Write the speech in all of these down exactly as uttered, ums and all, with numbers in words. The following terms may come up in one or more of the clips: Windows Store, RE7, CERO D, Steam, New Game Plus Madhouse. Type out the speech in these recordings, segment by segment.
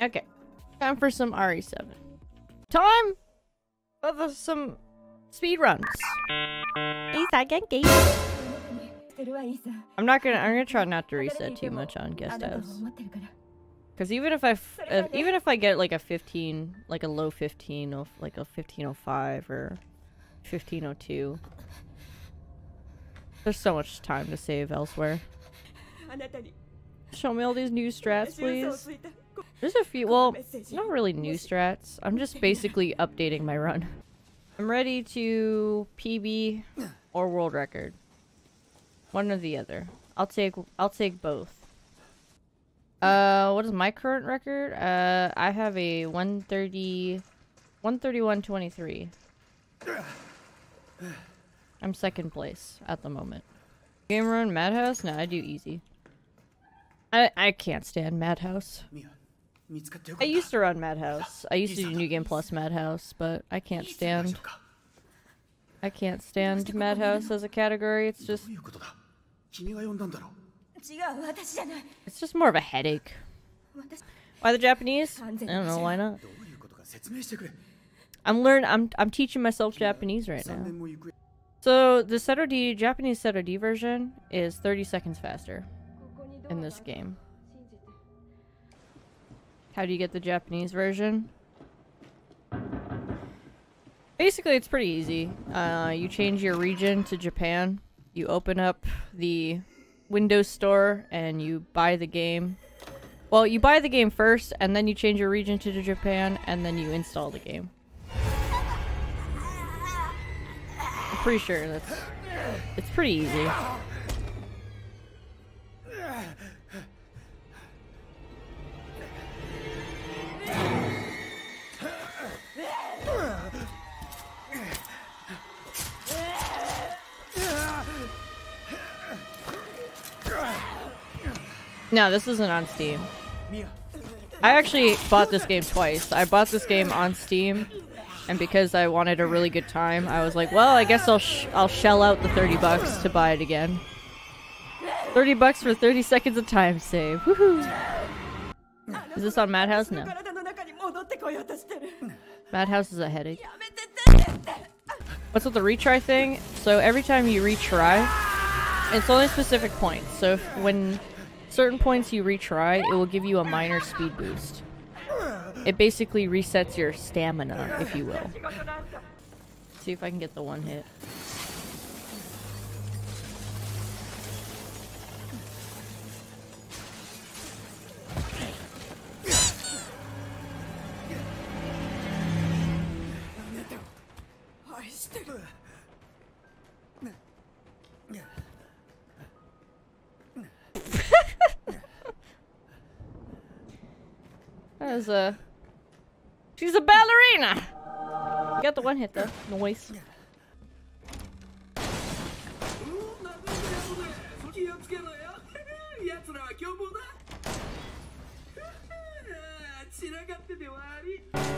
Okay, time for some R E seven. Time for the, some speed runs. I'm not gonna. I'm gonna try not to reset too much on guest house. Cause even if I, f if, even if I get like a fifteen, like a low fifteen of like a fifteen oh five or fifteen oh two, there's so much time to save elsewhere. Show me all these new strats, please. There's a few. Well, not really new strats. I'm just basically updating my run. I'm ready to P B or world record. One or the other. I'll take. I'll take both. Uh, what is my current record? Uh, I have a one thirty, one thirty-one twenty-three. I'm second place at the moment. Game run Madhouse? No, I do easy. I I can't stand Madhouse. I used to run Madhouse. I used to do New Game Plus Madhouse, but I can't stand. I can't stand Madhouse as a category. It's just. It's just more of a headache. Why the Japanese? I don't know, why not? I'm learn I'm I'm teaching myself Japanese right now. So the CERO D Japanese CERO D version is thirty seconds faster in this game. How do you get the Japanese version? Basically it's pretty easy. Uh you change your region to Japan, you open up the Windows Store and you buy the game. Well, you buy the game first and then you change your region to Japan and then you install the game. I'm pretty sure that's it's pretty easy. No, this isn't on Steam. I actually bought this game twice. I bought this game on Steam, and because I wanted a really good time, I was like, well, I guess I'll sh I'll shell out the thirty bucks to buy it again. thirty bucks for thirty seconds of time save. Woohoo! Is this on Madhouse? No. Madhouse is a headache. What's with the retry thing? So every time you retry, it's only specific points. So if, when certain points you retry, it will give you a minor speed boost. It basically resets your stamina, if you will. Let's see if I can get the one hit. That is a... She's a ballerina! You got the one hit though. Noise.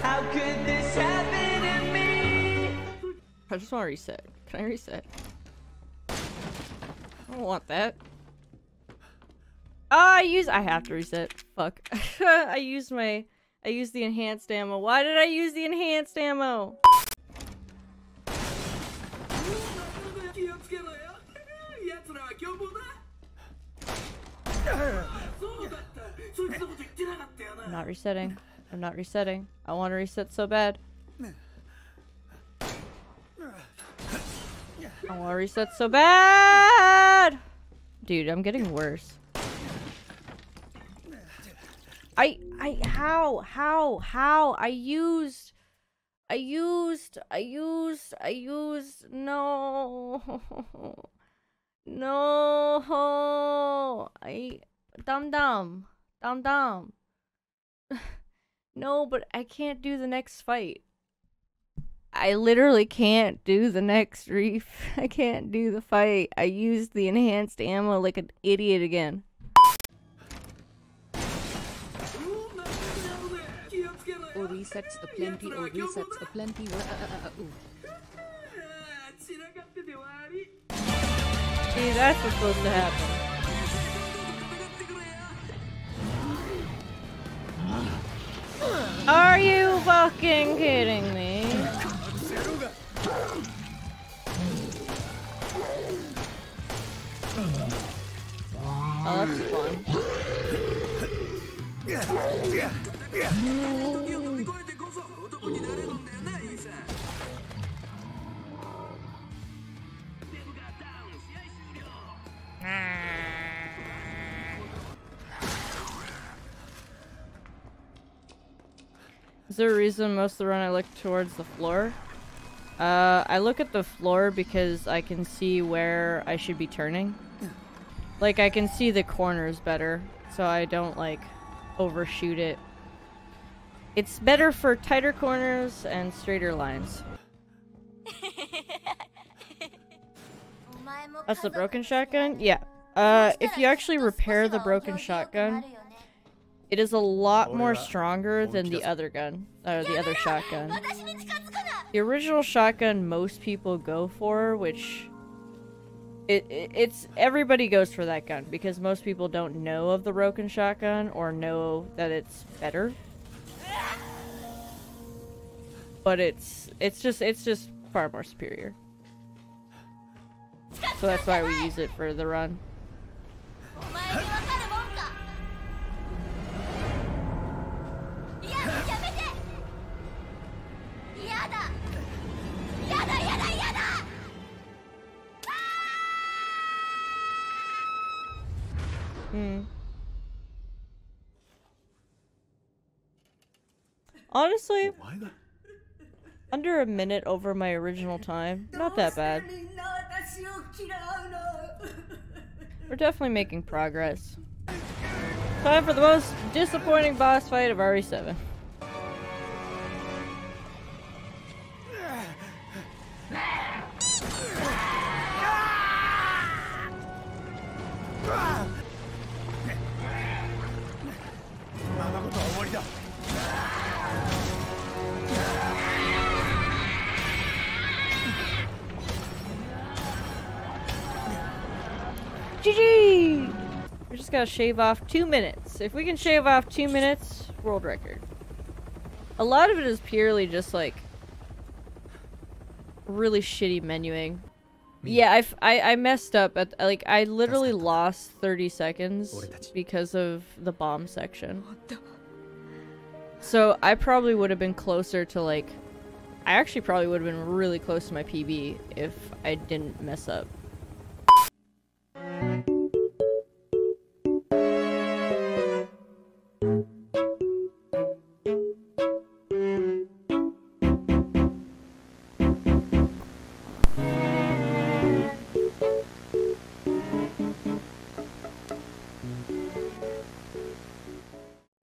How could this happen to me? I just want to reset. Can I reset? I don't want that. Oh, I use- I have to reset. Fuck. I used my- I used the enhanced ammo. Why did I use the enhanced ammo? I'm not resetting. I'm not resetting. I want to reset so bad. I want to reset so bad! Dude, I'm getting worse. I, I, how, how, how, I used, I used, I used, I used, no, no, I, dum dum, dum dum, no, but I can't do the next fight, I literally can't do the next reef, I can't do the fight, I used the enhanced ammo like an idiot again. Or resets a plenty, or resets a plenty. See, that's what's supposed to happen. Are you fucking kidding me? Oh, that's fun. Is there a reason most of the run I look towards the floor? Uh, I look at the floor because I can see where I should be turning. Like, I can see the corners better, so I don't, like, overshoot it. It's better for tighter corners and straighter lines. That's the broken shotgun? Yeah. Uh, if you actually repair the broken shotgun, it is a lot more stronger than the other gun, or the other shotgun. The original shotgun most people go for, which it, it it's everybody goes for that gun because most people don't know of the broken shotgun or know that it's better. But it's it's just it's just far more superior. So that's why we use it for the run. Hmm. Honestly, under a minute over my original time, not that bad. We're definitely making progress. Time for the most disappointing boss fight of R E seven. G G! We just gotta shave off two minutes. If we can shave off two minutes, world record. A lot of it is purely just like really shitty menuing. Yeah, I've, I I messed up at like I literally lost thirty seconds because of the bomb section. So I probably would have been closer to like I actually probably would have been really close to my P B if I didn't mess up. Thank you.